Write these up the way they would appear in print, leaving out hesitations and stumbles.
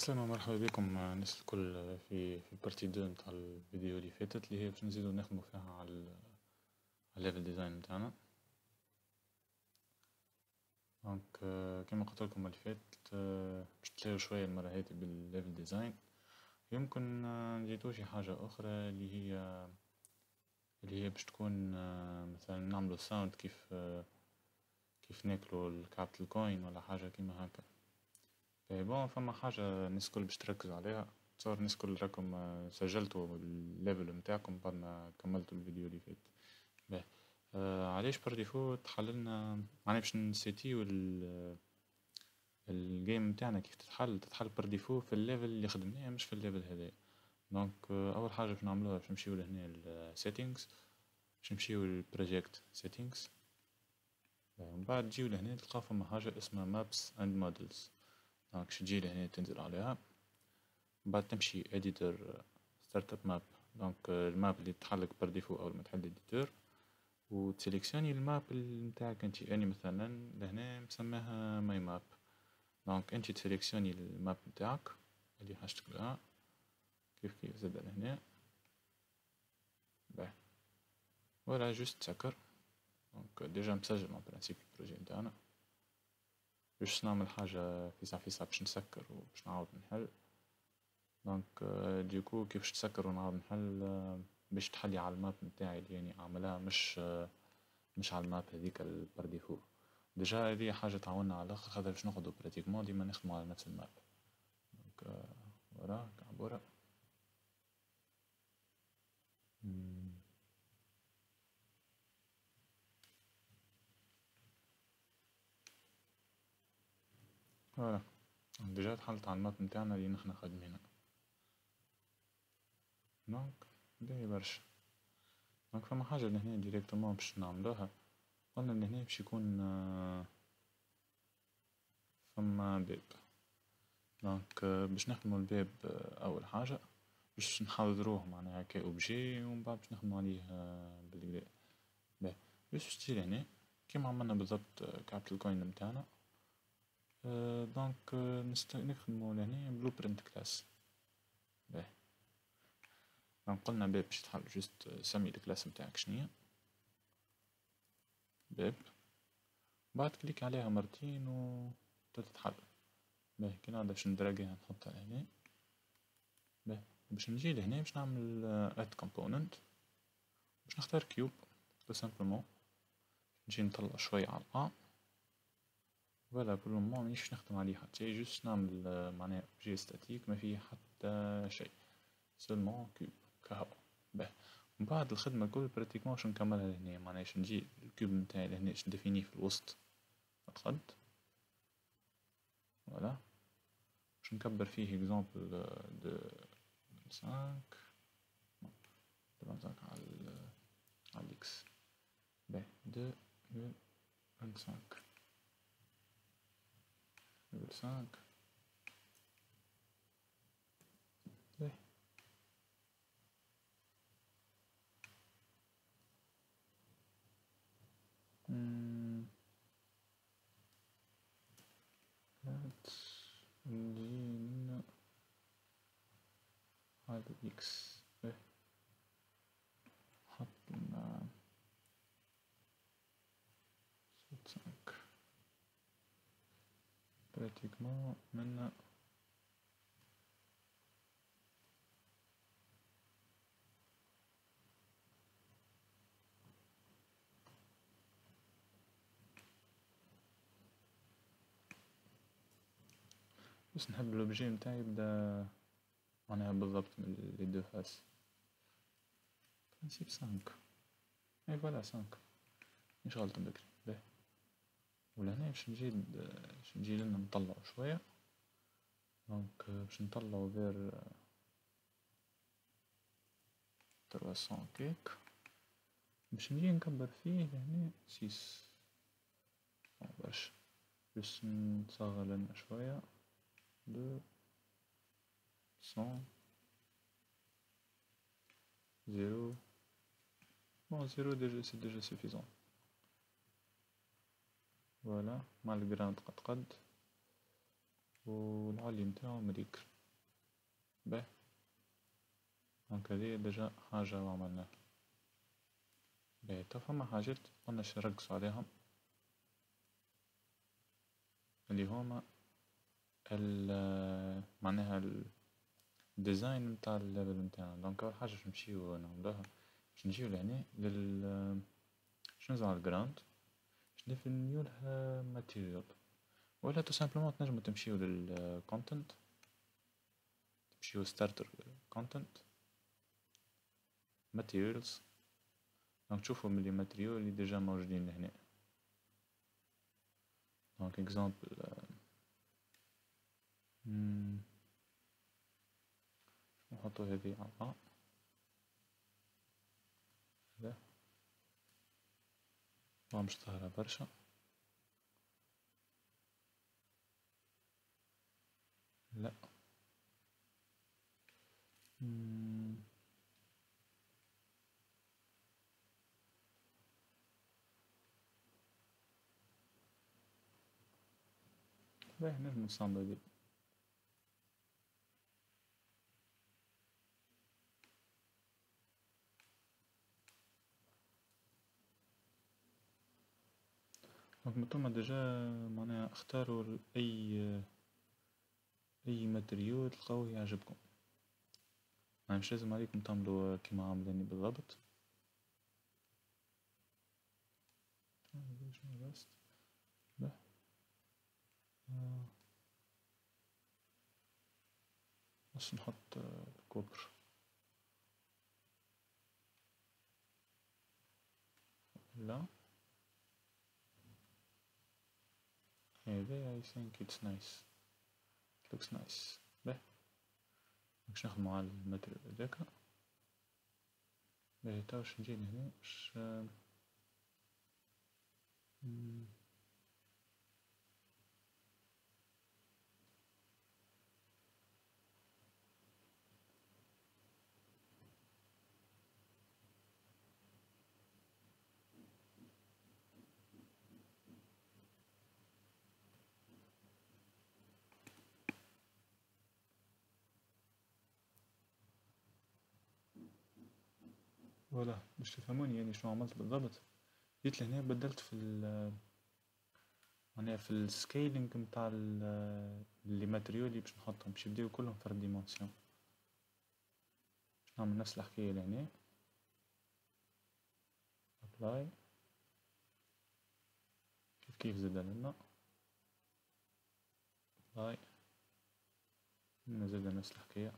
السلام ومرحبا بكم الناس الكل في بارتي 2 نتاع الفيديو اللي فاتت اللي هي باش نزيدو نخدمو فيها على الليفل ديزاين نتاعنا. دونك كما قلت لكم اللي فات باش تلاقيو شويه المره هذه بالليفل ديزاين، يمكن نزيدو شي حاجه اخرى اللي هي باش تكون مثلا نعملو ساوند كيف ناكلو الكابيتال كوين ولا حاجه كيما هكا. بون فما حاجة الناس الكل باش تركزوا عليها، تصور الناس الكل راكم سجلتوا الليفل متاعكم بعد ما كملتوا الفيديو اللي فات. باه علاش برديفو تحللنا، معناها باش نسيتيو الجيم متاعنا كيف تتحل برديفو في الليفل اللي خدمناه مش في الليفل هذايا. دونك أول حاجة باش نعملوها باش نمشيو لهنا السيتينجز، باش نمشيو للبروجيكت سيتينجز، من بعد تجيو لهنا تلقاو فما حاجة اسمها مابس اند مودلز. دونك باش تجي لهنا تنزل عليها، بعد تمشي اديتور ستارت اب ماب. دونك الماب اللي تحلك برديفو اول ما تحل اديتور، وتسيليكسيوني الماب نتاعك انت. اني مثلا لهنا مسماها ماي ماب، دونك انت تسيليكسيوني الماب نتاعك اللي حاجتك لها كيف زاد لهنا باه ولا جوست سكر. دونك ديجا مسجل مع برانسيب البروجي نتاعنا، باش نعمل حاجة فيسع باش نسكر وباش نعاود نحل. دونك ديكو كيفاش تسكر ونعاود نحل، باش تحلي على الماب نتاعي اللي يعني عاملها مش على الماب هذيك البار ديفو. ديجا هذه حاجة تعاوننا على الآخر، خاطر باش ناخدو براتيكمون ديما نخدمو على نفس الماب. دونك ورا كعبورة فوالا ديجا تحلت على الماب نتاعنا اللي نحنا خدمينها. دونك باهي برشا. دونك فما حاجة لهنا ديريكتومون باش نعملوها، قلنا لهنا باش يكون فما باب. دونك باش نخدمو الباب أول حاجة باش نحضروه معناها كأوبجي، ومن بعد باش نخدمو عليه بالكدا. باهي باش تجي لهنا كيما عملنا بالضبط كابيتال كوين نتاعنا. دونك نخدمو لهنا بلو برنت كلاس. باه دونك قلنا باب باش تحل، جوست سمي الكلاس نتاعك شنيا باب، بعد كليك عليها مرتين و تتحل. باه كي نعرف باش ندراجيها نحطها لهنا. باه باش نجي لهنا باش نعمل اد كومبوننت، باش نختار كيوب تو سامبلومون، نجي نطلع شوية على الأ فوالا. بور لو مومون مانيش نخدم عليه حتى شي، جوست نعمل معناها اوبجي ستاتيك ما فيه حتى شيء، سولمون كوب كهو. باه من بعد الخدمه الكل براتيكمون باش نكملها لهنا، معناها باش نجي الكوب نتاعي لهنا باش نديفينيه في الوسط الخد فوالا، باش نكبر فيه اكزومبل دو 5 25 على الاكس. باه 2.25 5 باه نجينا على اكس. باه حطنا 5 براتيكمون من بس نحب الأوبجي متاعي يبدا معناها بالضبط من لي دو فاس. برانسيب 5 اي فوالا 5 ان شاء الله تنبكري. باهي ولهنا باش نجي لنا نطلعو شويه. دونك باش نطلعو غير 300 كيك، باش نجي نكبر فيه لهنا 6 برشا، باش نصغر لنا شويه 200 0 بون 0 ديجا سي ديجا سوفيزون فوالا، مع الجراند قد و العالي نتاعو مريكل. به هكذا ديجا حاجة وعملناها. طب فما حاجات قلنا باش نركزو عليهم اللي هما معناها الديزاين متاع الليفل متاعنا. دونك أول حاجة باش نمشيو نعملوها باش نجيو لهنا باش ننزلو على الجراوند باش نفنيولها ماتيريال، ولا تو سامبلومون تنجمو تمشيو للكونتنت، تمشيو ستارتر كونتنت ماتيريالز. دونك تشوفو ملي ماتريو اللي ديجا موجودين هنا. دونك اكزامبل نحطو هذي على هذا مش ظاهرة برشا. لا باهي نجم نصمدو هاذي. دونك نتوما ديجا معناها اختارو أي ماتريو تلقاوه يعجبكم، مش لازم عليكم تعملو كيما عامليني بالضبط. باش نحط الكوبر لا هذا. I think it's nice, it looks nice. باهي باش نخدمو على الماتريال هذاك. باهي توا باش نجي لهنا باش فوالا باش تفهموني يعني شنو عملت بالضبط. جيت لهنا بدلت في معناها في السكيلينج نتاع لي ماتريول باش نحطهم باش يبداو كلهم في الديمونسيون. باش نعمل نفس الحكايه لهنا ابلاي كيف زاد لنا ابلاي نزيد نفس الحكايه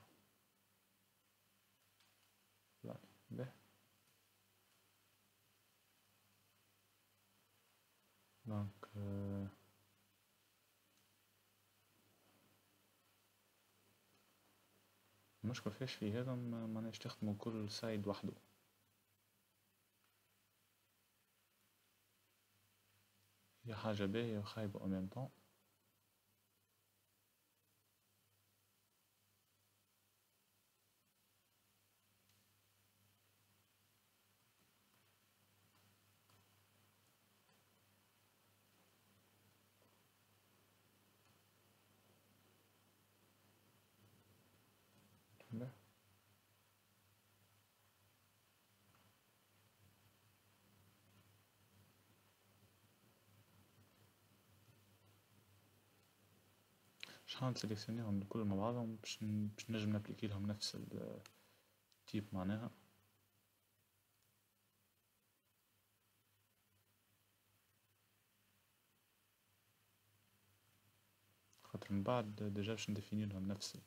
ابلاي. باهي دونك المشكل فاش في هذا معناش تخدمو كل سايد وحده. هي حاجة باهية وخايبة أو ميم طون. شحال نسيليكسيونيهم الكل مع بعضهم باش نجم نابليكيلهم نفس التيب معناها. خاطر من بعد ديجا باش نديفينيلهم نفس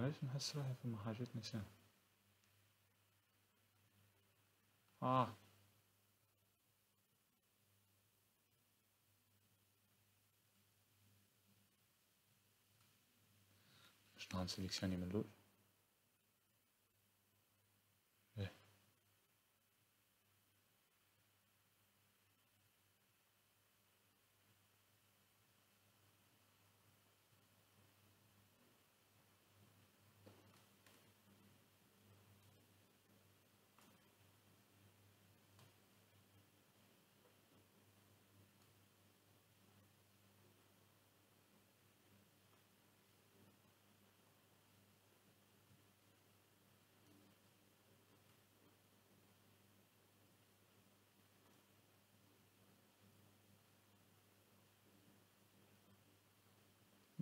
علاش نحس روحي فما حاجات نساها. باش نعمل سيليكسيوني من اللول.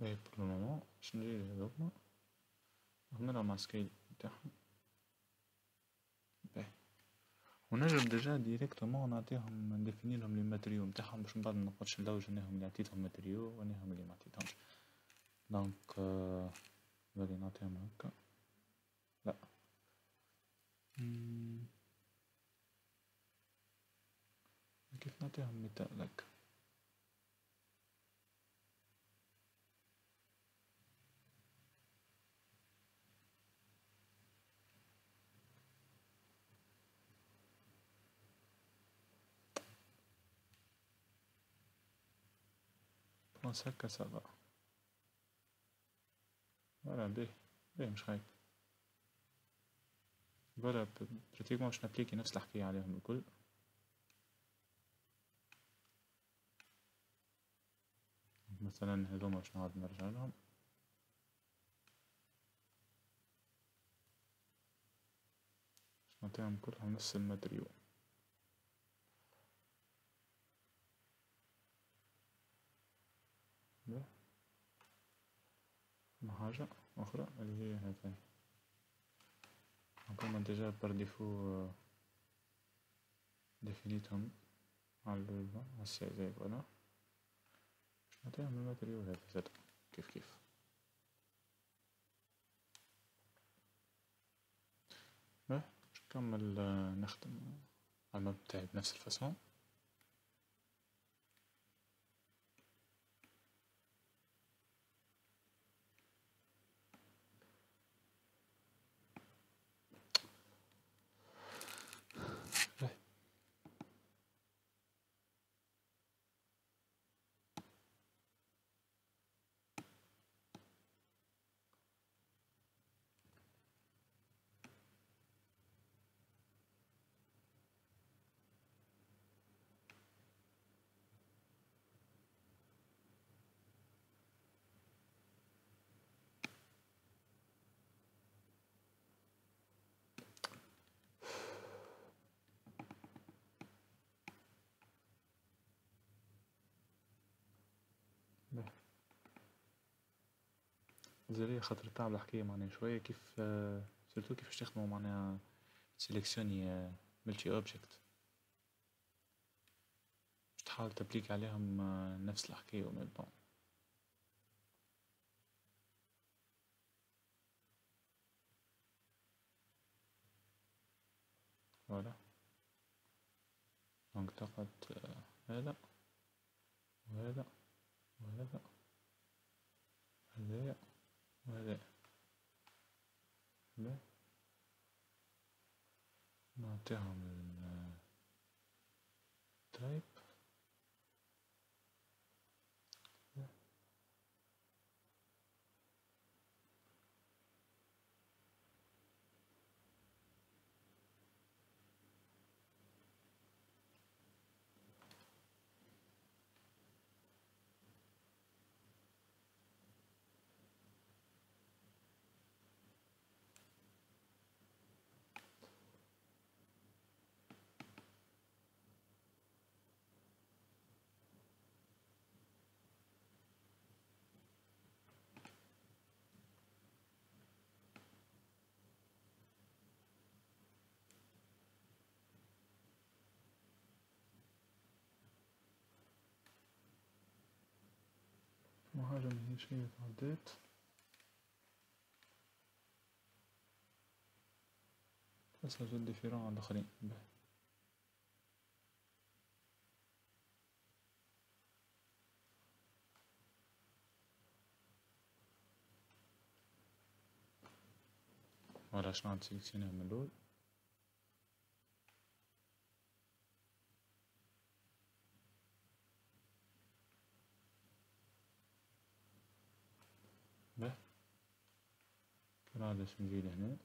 يبقلونا شنو يديروا هنا راه ماسكين تاعهم باهي ونجم ديجا ديريكتومون نعطيهم نديفيني لهم لي ماتريو نتاعهم باش من بعد منقعدش نلوج انهم اللي عطيتهم ماتريو وانهم اللي ما عطيتهمش دونك غادي نعطيهم هكا لا كيف نعطيهم مثال هكا هكا صافا فوالا باهي باهي مش خايب فوالا براتيكمون باش نابليكي نفس الحكاية عليهم الكل مثلا هاذوما باش نعاود نرجع لهم باش نعطيهم كلهم نفس الماتريو حاجة أخرى اللي هي هذه هاكوما ديجا بار ديفو ديفينيتهم على السيزي فوالا باش نعطيهم الماتريو هذا زادا كيف كيف باه باش نكمل نخدم على الماب تاعي بنفس الفاصون زري خاطر تعب الحكاية معناها شوية كيف سيرتو كيفاش تخدمو معناها سيليكسيوني ملتي اوبجيكت باش تحاول تبليك عليهم نفس الحكاية و ميم طون فوالا دونك تاخد هذا وهذا وهذا هذايا وهذا لا نعطيهم التايب وهذا من هي شوية تعدات بس لازم ديفيرون على الآخرين باهي فوالا شنو عاد سيليكسيونيه من الأول باش نجي لهنا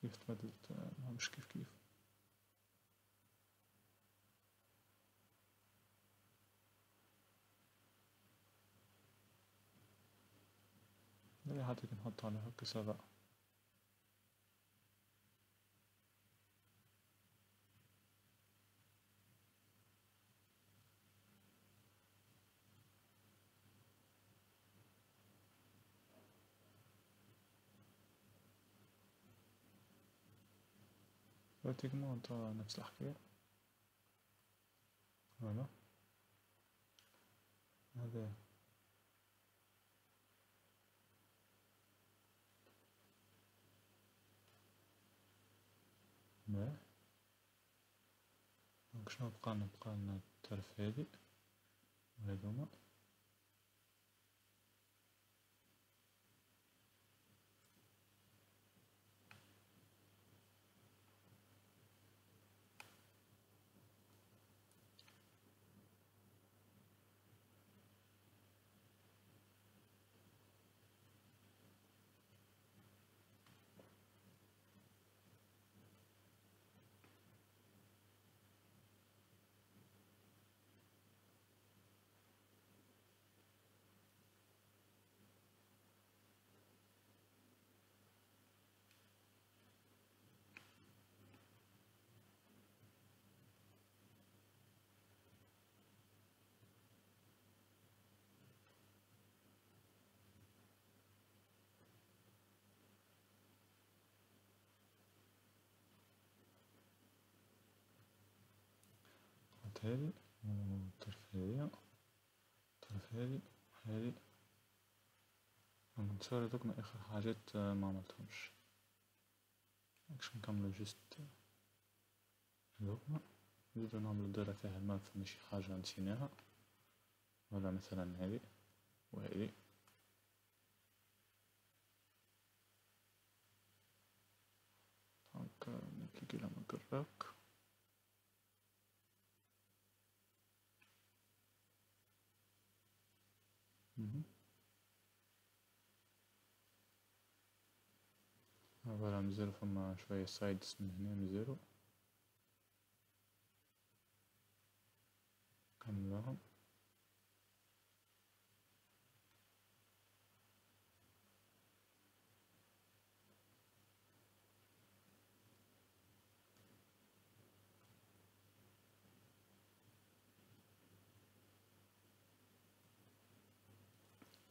كيف تبدلت مش كيف كيف هذا حتى نحط على هكا سبع تجمع انت نفس الحكاية. هذا هذا ما دونك شنو بقالنا الترف هادي وهادوما هذي والطرف هذي الطرف هذي هذي نتصور هادوك من آخر حاجات معملتهمش باش نكملو جست هادوك نزيدو نعملو الدايرة فيها ما فما شي حاجة نسيناها ولا مثلا هذي وهذي هاكا نكليكي على مكراك أولا مزيرو فما شوية سايدز من هنا مزيرو كملوهم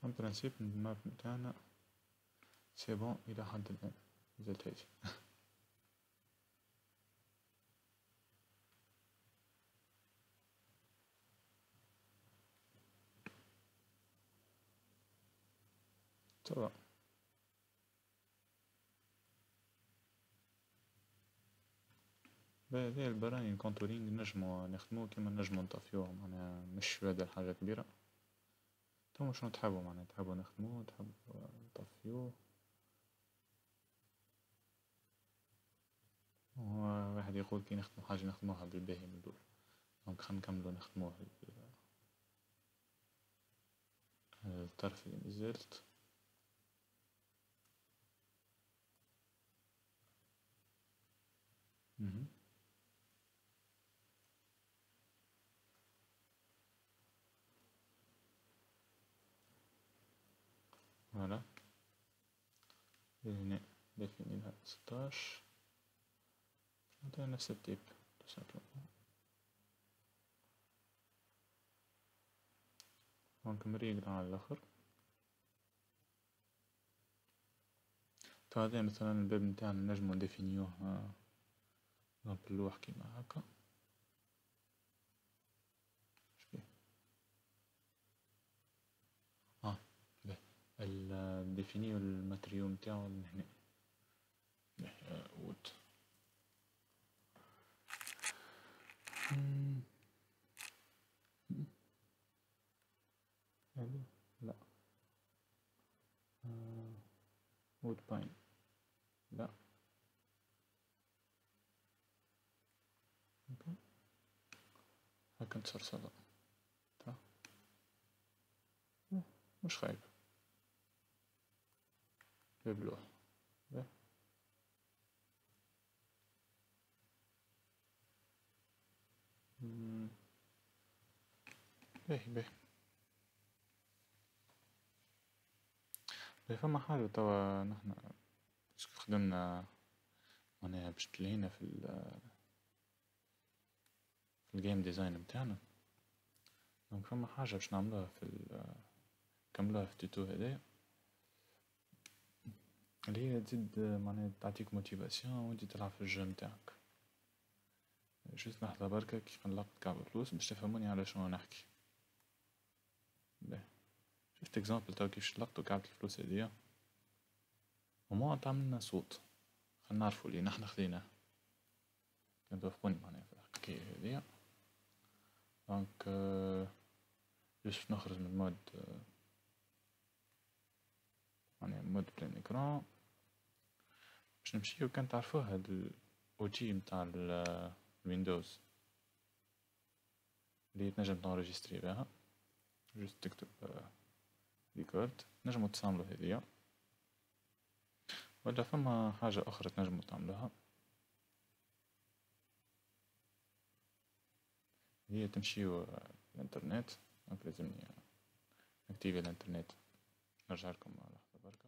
من برانسيب الماب متاعنا سي بون إلى حد الآن زلت هادي تمام. بهذه البراني الكونتورينغ نجمو نخدمو كيما نجمو نطفيوه معناها مش هذا حاجة كبيرة. تما شنو تحبو معناها تحبو نخدمو تحبو نطفيوه واحد يقول كي نخدمو حاجة نخدموها بالباهي من دول دونك خلينا نكملو نخدموه هذا الطرف اللي مازالت فوالا هنا دافينينها 16 نعطيها نفس التيب تو سامبلومون دونك مريقلة على الآخر فهذا مثلا الباب نتاعنا نجمو نديفينيوه باللوح كيما هاكا شبيه باه نديفينيو الماتريو نتاعو من هنا وود هذي لا وود باين لا هاكا نتصرصلها تا مش خايب بلوح باهي فما حاجة توا نحنا خدمنا معناها باش تلهينا في الجيم ديزاين متاعنا دونك فما حاجة باش نعملوها نكملوها في التوتو هدايا اللي هي تزيد معناها تعطيك موتيفاسيون و انتي تلعب في الجيم متاعك. شفت لحظة بركك قلبت كعب فلوس باش تفهموني علاش انا نحكي. شفت اكزامبل تاو كيفاش طلقت وكعبت الفلوس هاديا وموعد عملنا صوت خلينا نعرفو ليه نحنا خذيناه كان توافقوني معناها في الحكاية هاديا. دونك باش نخرج من مود معناها مود بلان اكران باش نمشيو كان تعرفوه هاد الاو جي متاع الويندوز اللي تنجم تنغريجستري بها جست تكتب ريكورد نجمو تستعملو هاديا ولا فما حاجة أخرى تنجمو تعملوها هي تمشيو الانترنت. دونك لازمني نكتيفي الانترنت نرجعلكم لحظة بركة.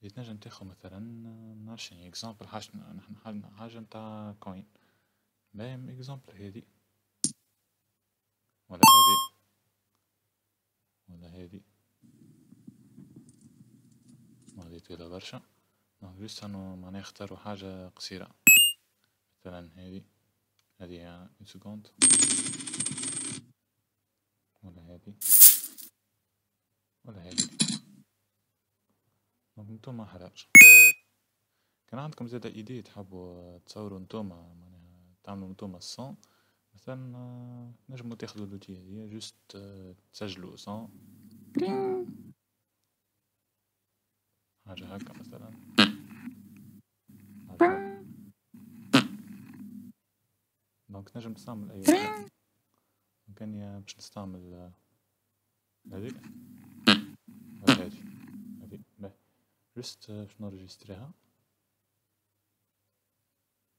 اللي تنجم تاخو مثلا منعرفش يعني اكزامبل حاجة نحن حالنا حاجة نتاع كوين باهم اكزامبل هادي ولا هادي ولا هادي ماهادي طويلة برشا. دونك جوست انو معناها اختارو حاجة قصيرة مثلا هادي اون سكوند ولا هادي ولا هادي. دونك نتوما حراج كان عندكم زادا ايدي تحبوا تصوروا نتوما معناها تعملوا نتوما الصون مثلا نجمو تاخدو لوتي هادي جوست تسجلو صون حاجة هكا مثلا حاجة. دونك نجم تستعمل اي واحد ممكن باش نستعمل هادي ولا هادي جست باش نرجستريها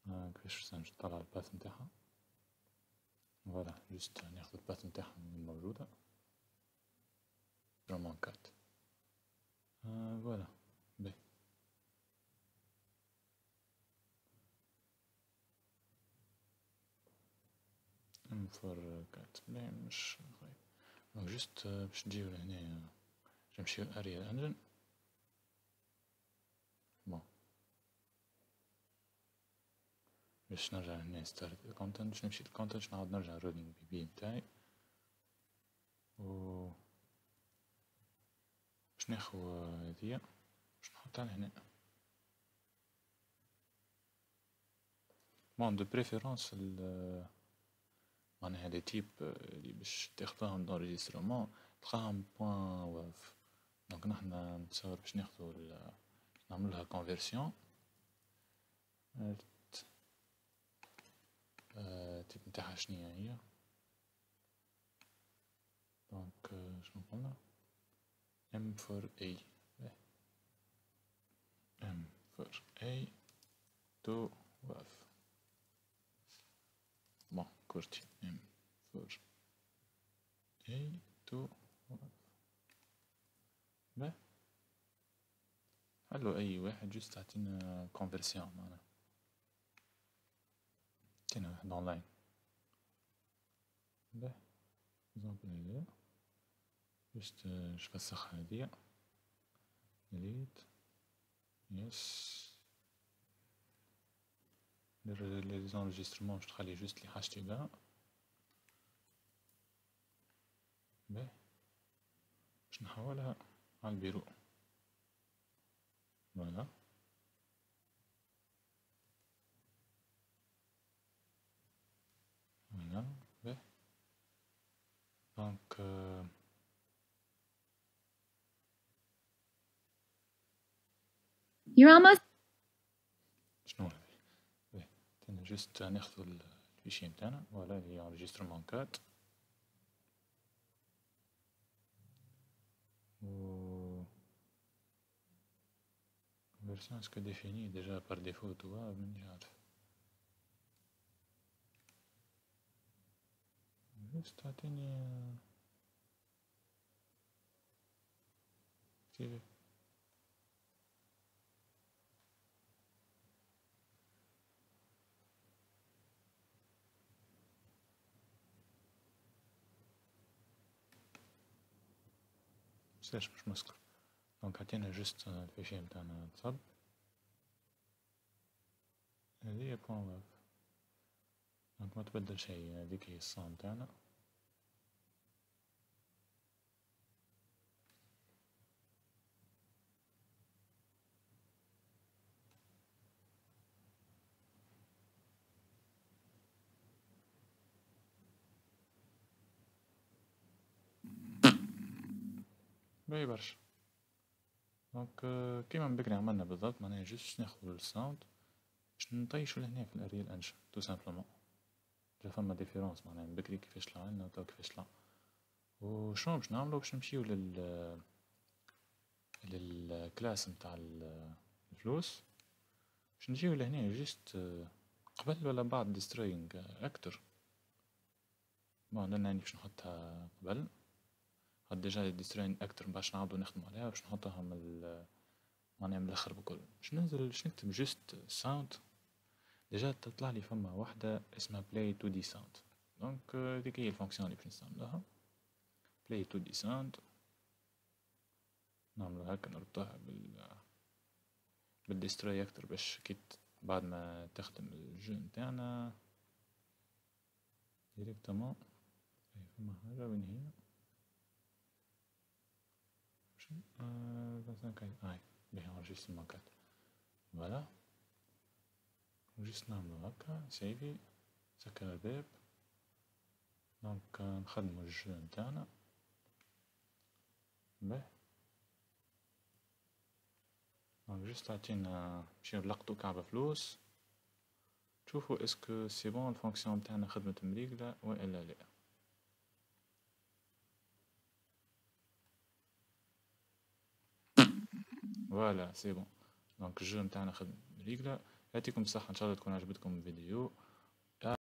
كيفاش باش نطلع الباث نتاعها فوالا جست ناخد الباث نتاعها الموجودة رومان كات فوالا باهي. ام فور كات باهي مش خايب. دونك جست باش نجيو لهنايا باش نمشيو لأريال انجن باش نرجع هنا ستارت الكونتنت باش نمشي للكونتنت باش نعاود نرجع رولينغ بي بي نتاعي و باش ناخو هاديا باش نحطها لهنا. بون دو بريفيرونس معناها لي تيب لي باش تاخدوهم دونجيسترومون تلقاهم بوان واف. دونك نحنا نتصور باش ناخدو نعملها كونفيرسيون تيب نتاعها شنيا هي. دونك شنو قلنا ام فور اي ام فور اي تو واف بون كورتي ام فور اي تو واف باه حلو اي واحد جوست تعطينا كونفيرسيون معناها كاين واحد اونلاين باه اكزومبل هاديا باش نفسخ هاديا ديليت يس لي زونجسترمون باش تخلي جوست لي حاجتي بها باه باش نحولها على البيرو فوالا. دونك You're almost. شنو هذه؟ تاني جست ناخذ الفيشي نتاعنا ولا لي انريجسترمون كات فيرسيون اسكو ديفيني ديجا بار ديفو توا مانيش عارف جست عطيني كيف سلاش مش مشكل دونك عطينا جست الفيشي نتاعنا تصب هذه بوان واف دونك ما تبدل شيء هذيك هي الصام نتاعنا باهي برشا دونك كيما من بكري عملنا بالضبط معناها جست ناخدو الساوند باش نطيشو لهنا في الاريال انشا تو سامبلومون جا فما ديفيرونس معناها من بكري كيفاش طلعلنا و توا كيفاش طلع و شنو باش نعملو باش نمشيو للكلاس نتاع الفلوس باش نجيو لهنا جست قبل ولا بعد ديستروينغ اكتر بون انا باش نحطها قبل ديجا ديستروين اكتر باش نعاودو نخدمو عليها باش نحطها من الاخر بكل باش ننزل باش نكتب جست ساوند ديجا تطلعلي فما وحده اسمها بلاي تو دي ساوند دونك هذيك هي الفونكسيون لي باش نستعملوها بلاي تو دي ساوند نعملو هاكا نربطوها بالديستروي اكتر باش كيت بعد ما تخدم الجو نتاعنا ديريكتومون فما حاجة وين هي Voilà. Juste نعملو هاكا سيفي نسكر الباب دونك نخدمو الجو نتاعنا باهي دونك جست تعطينا باش نلقطو كعبة فلوس تشوفو اسكو سي بون الفونكسيون نتاعنا خدمت مريقلة والا لا فوالا سي بون دونك الجو نتاعنا خدم ريقله يعطيكم الصحه ان شاء الله تكون عجبتكم الفيديو